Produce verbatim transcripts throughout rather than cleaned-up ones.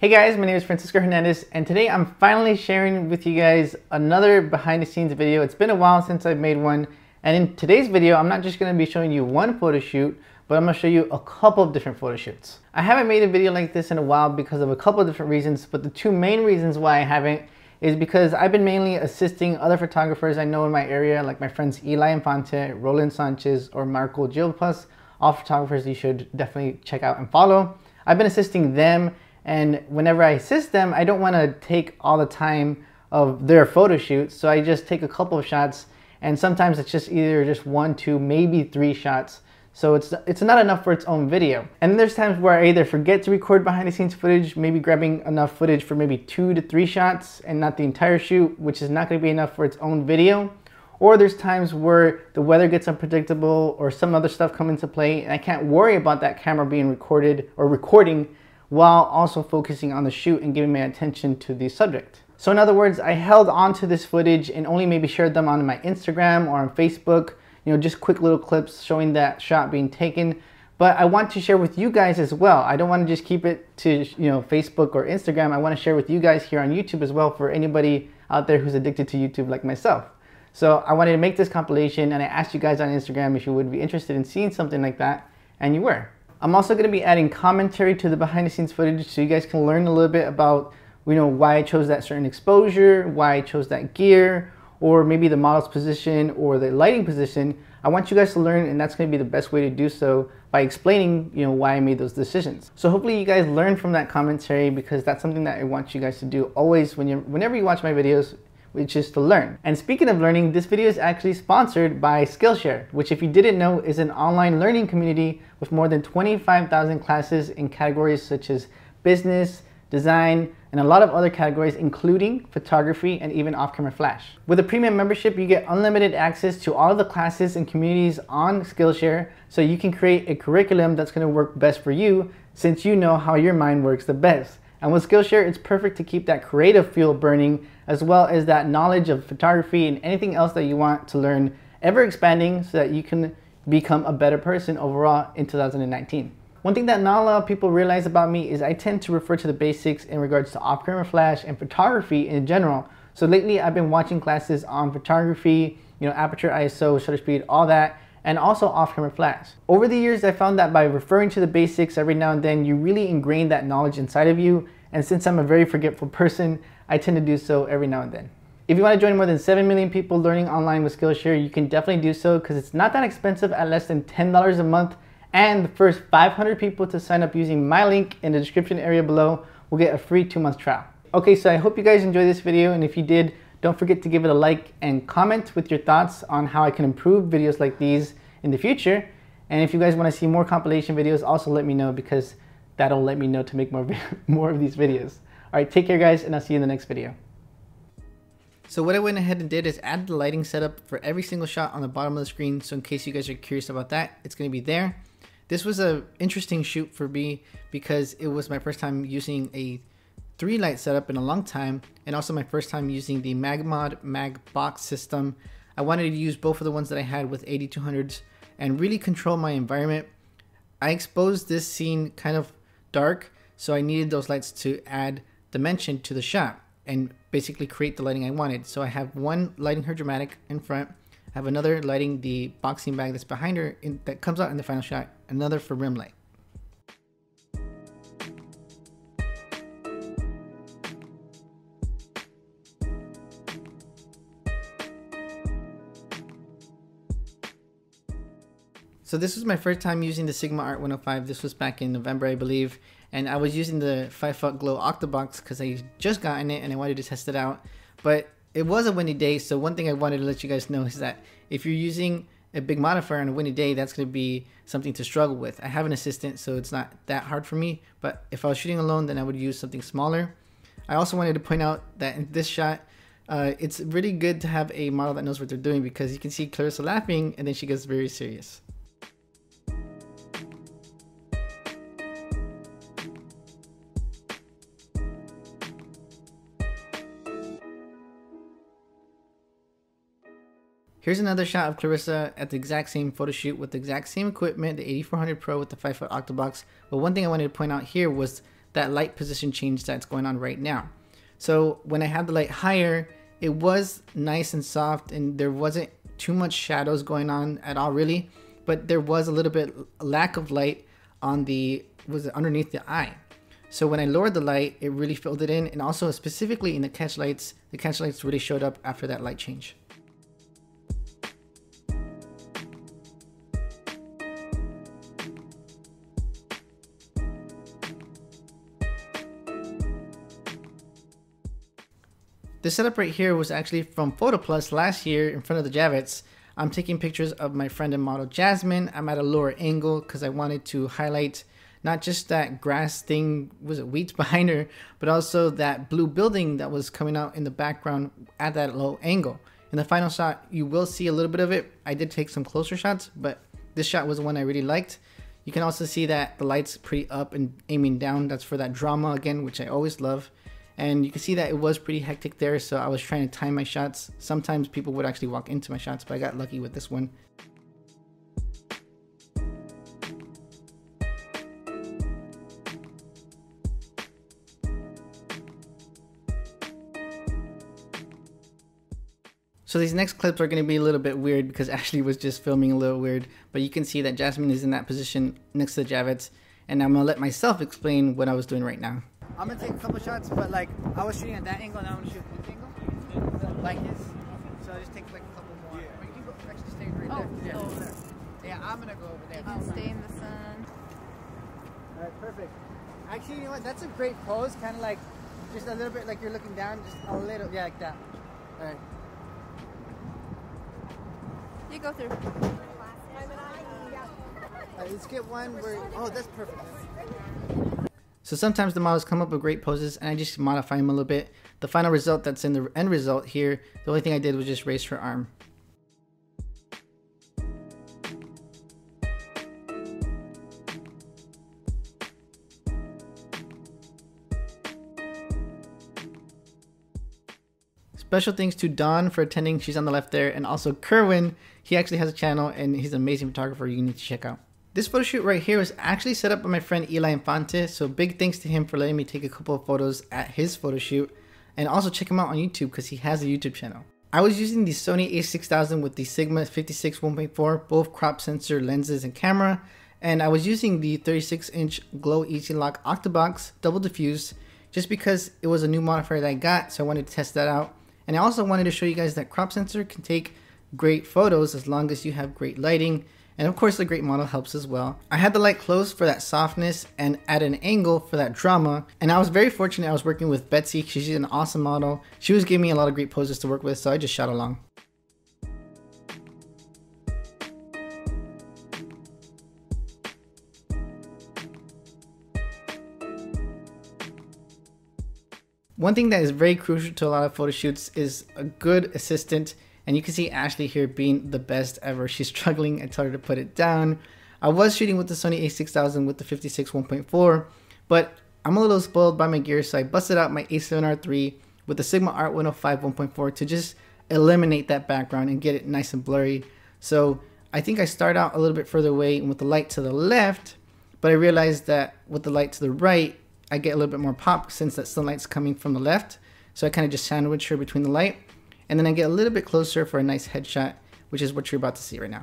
Hey guys, my name is Francisco Hernandez, and today I'm finally sharing with you guys another behind the scenes video. It's been a while since I've made one, and in today's video, I'm not just gonna be showing you one photo shoot, but I'm gonna show you a couple of different photo shoots. I haven't made a video like this in a while because of a couple of different reasons, but the two main reasons why I haven't is because I've been mainly assisting other photographers I know in my area, like my friends Eli Infante, Roland Sanchez, or Marco Gilpas, all photographers you should definitely check out and follow. I've been assisting them, and whenever I assist them, I don't want to take all the time of their photo shoots, so I just take a couple of shots, and sometimes it's just either just one, two, maybe three shots, so it's it's not enough for its own video. And then there's times where I either forget to record behind the scenes footage, maybe grabbing enough footage for maybe two to three shots and not the entire shoot, which is not going to be enough for its own video. Or there's times where the weather gets unpredictable or some other stuff come into play, and I can't worry about that camera being recorded or recording while also focusing on the shoot and giving my attention to the subject. So in other words, I held onto this footage and only maybe shared them on my Instagram or on Facebook, you know, just quick little clips showing that shot being taken. But I want to share with you guys as well. I don't want to just keep it to, you know, Facebook or Instagram. I want to share with you guys here on YouTube as well, for anybody out there who's addicted to YouTube like myself. So I wanted to make this compilation, and I asked you guys on Instagram if you would be interested in seeing something like that, and you were. I'm also going to be adding commentary to the behind the scenes footage, so you guys can learn a little bit about, you know, why I chose that certain exposure, why I chose that gear, or maybe the model's position or the lighting position. I want you guys to learn, and that's going to be the best way to do so, by explaining, you know, why I made those decisions. So hopefully you guys learn from that commentary, because that's something that I want you guys to do always when you're, whenever you watch my videos, which is to learn. And speaking of learning, this video is actually sponsored by Skillshare, which, if you didn't know, is an online learning community with more than twenty-five thousand classes in categories such as business, design, and a lot of other categories, including photography and even off-camera flash. With a premium membership, you get unlimited access to all of the classes and communities on Skillshare, so you can create a curriculum that's gonna work best for you, since you know how your mind works the best. And with Skillshare, it's perfect to keep that creative fuel burning, as well as that knowledge of photography and anything else that you want to learn, ever expanding, so that you can become a better person overall in two thousand nineteen. One thing that not a lot of people realize about me is I tend to refer to the basics in regards to off-camera flash and photography in general. So lately I've been watching classes on photography, you know, aperture, I S O, shutter speed, all that, and also off-camera flash. Over the years, I found that by referring to the basics every now and then, you really ingrain that knowledge inside of you, and since I'm a very forgetful person, I tend to do so every now and then. If you want to join more than seven million people learning online with Skillshare, you can definitely do so, because it's not that expensive at less than ten dollars a month, and the first five hundred people to sign up using my link in the description area below will get a free two month trial. Okay, so I hope you guys enjoyed this video, and if you did, don't forget to give it a like and comment with your thoughts on how I can improve videos like these in the future. And if you guys want to see more compilation videos, also let me know, because that'll let me know to make more, more of these videos. All right, take care guys, and I'll see you in the next video. So what I went ahead and did is add the lighting setup for every single shot on the bottom of the screen. So in case you guys are curious about that, it's going to be there. This was an interesting shoot for me, because it was my first time using a three light setup in a long time, and also my first time using the MagMod MagBox system. I wanted to use both of the ones that I had with A D two hundreds and really control my environment. I exposed this scene kind of dark, so I needed those lights to add dimension to the shot and basically create the lighting I wanted. So I have one lighting her dramatic in front, I have another lighting the boxing bag that's behind her in, that comes out in the final shot, another for rim light. So this was my first time using the Sigma Art one oh five. This was back in November, I believe. And I was using the five foot Glow Octabox because I just gotten it and I wanted to test it out. But it was a windy day, so one thing I wanted to let you guys know is that if you're using a big modifier on a windy day, that's going to be something to struggle with. I have an assistant, so it's not that hard for me. But if I was shooting alone, then I would use something smaller. I also wanted to point out that in this shot, uh, it's really good to have a model that knows what they're doing, because you can see Clarissa laughing and then she gets very serious. Here's another shot of Clarissa at the exact same photo shoot with the exact same equipment, the A D four hundred Pro with the five foot Octabox. But one thing I wanted to point out here was that light position change that's going on right now. So when I had the light higher, it was nice and soft and there wasn't too much shadows going on at all really, but there was a little bit lack of light on the, was it underneath the eye. So when I lowered the light, it really filled it in, and also specifically in the catch lights, the catch lights really showed up after that light change. This setup right here was actually from PhotoPlus last year in front of the Javits. I'm taking pictures of my friend and model Jasmine. I'm at a lower angle because I wanted to highlight not just that grass thing, was it weeds behind her, but also that blue building that was coming out in the background at that low angle. In the final shot, you will see a little bit of it. I did take some closer shots, but this shot was the one I really liked. You can also see that the light's pretty up and aiming down. That's for that drama again, which I always love. And you can see that it was pretty hectic there, so I was trying to time my shots. Sometimes people would actually walk into my shots, but I got lucky with this one. So these next clips are going to be a little bit weird because Ashley was just filming a little weird, but you can see that Jasmine is in that position next to the Javits, and I'm going to let myself explain what I was doing right now. I'm gonna take a couple shots, but like I was shooting at that angle, and I'm gonna shoot at this angle, like this. So I just take like a couple more. Yeah. You can actually stay right oh, there. Yeah. Over there. Yeah, I'm gonna go over there. You can stay in the sun. All right, perfect. Actually, you know what? That's a great pose. Kind of like just a little bit like you're looking down, just a little, yeah, like that. All right. You go through. All right, let's get one where. Oh, that's perfect. So sometimes the models come up with great poses and I just modify them a little bit. The final result that's in the end result here, the only thing I did was just raise her arm. Special thanks to Dawn for attending, she's on the left there, and also Kerwin. He actually has a channel and he's an amazing photographer you need to check out. This photo shoot right here was actually set up by my friend Eli Infante, so big thanks to him for letting me take a couple of photos at his photo shoot, and also check him out on YouTube because he has a YouTube channel. I was using the Sony A six thousand with the Sigma fifty-six one point four, both crop sensor lenses and camera, and I was using the thirty-six inch Glow Easy Lock Octabox double diffuse just because it was a new modifier that I got, so I wanted to test that out. And I also wanted to show you guys that crop sensor can take great photos as long as you have great lighting. And of course the great model helps as well. I had the light close for that softness and at an angle for that drama. And I was very fortunate I was working with Betsy. She's an awesome model. She was giving me a lot of great poses to work with, so I just shot along. One thing that is very crucial to a lot of photo shoots is a good assistant. And you can see Ashley here being the best ever. She's struggling. I tell her to put it down. I was shooting with the Sony A six thousand with the fifty-six one point four, but I'm a little spoiled by my gear, so I busted out my A seven R three with the Sigma Art one oh five one point four to just eliminate that background and get it nice and blurry. So I think I start out a little bit further away and with the light to the left, but I realized that with the light to the right, I get a little bit more pop since that sunlight's coming from the left. So I kind of just sandwiched her between the light. And then I get a little bit closer for a nice headshot, which is what you're about to see right now.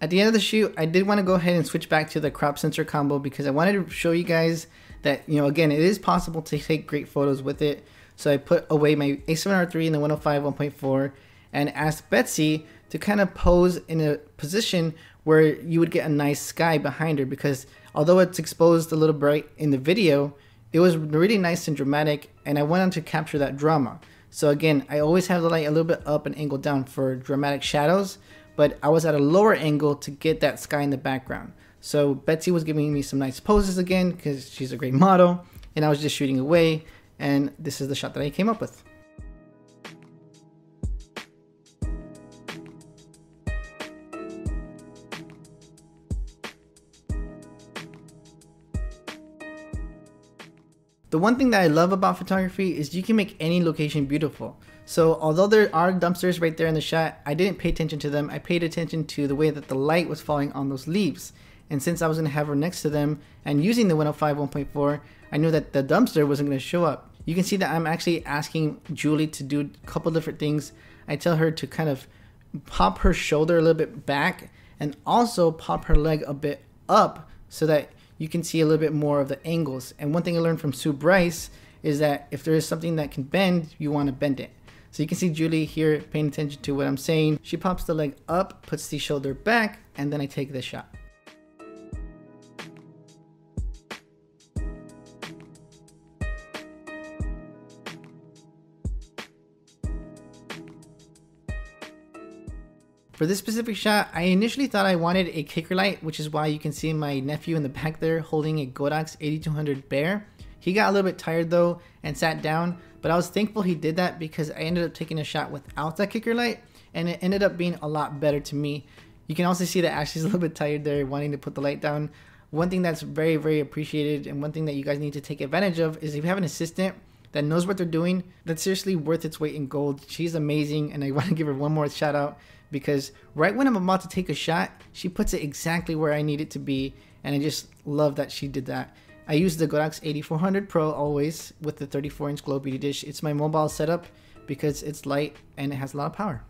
At the end of the shoot, I did want to go ahead and switch back to the crop sensor combo because I wanted to show you guys that, you know, again, it is possible to take great photos with it. So I put away my A seven R three and the one oh five one point four and asked Betsy to kind of pose in a position where you would get a nice sky behind her, because although it's exposed a little bright in the video, it was really nice and dramatic, and I wanted to capture that drama. So again, I always have the light a little bit up and angled down for dramatic shadows, but I was at a lower angle to get that sky in the background. So Betsy was giving me some nice poses again because she's a great model, and I was just shooting away, and this is the shot that I came up with. The one thing that I love about photography is you can make any location beautiful. So although there are dumpsters right there in the shot, I didn't pay attention to them. I paid attention to the way that the light was falling on those leaves. And since I was going to have her next to them and using the one oh five one point four, I knew that the dumpster wasn't going to show up. You can see that I'm actually asking Julie to do a couple different things. I tell her to kind of pop her shoulder a little bit back and also pop her leg a bit up so that you can see a little bit more of the angles. And one thing I learned from Sue Bryce is that if there is something that can bend, you want to bend it. So you can see Julie here paying attention to what I'm saying. She pops the leg up, puts the shoulder back, and then I take the shot. For this specific shot, I initially thought I wanted a kicker light, which is why you can see my nephew in the back there holding a Godox eighty-two hundred Bear. He got a little bit tired though and sat down, but I was thankful he did that because I ended up taking a shot without that kicker light and it ended up being a lot better to me. You can also see that Ashley's a little bit tired there wanting to put the light down. One thing that's very, very appreciated and one thing that you guys need to take advantage of is if you have an assistant that knows what they're doing, that's seriously worth its weight in gold. She's amazing and I want to give her one more shout out, because right when I'm about to take a shot, she puts it exactly where I need it to be, and I just love that she did that. I use the Godox eighty-four hundred Pro always with the thirty-four inch glow beauty dish. It's my mobile setup because it's light and it has a lot of power.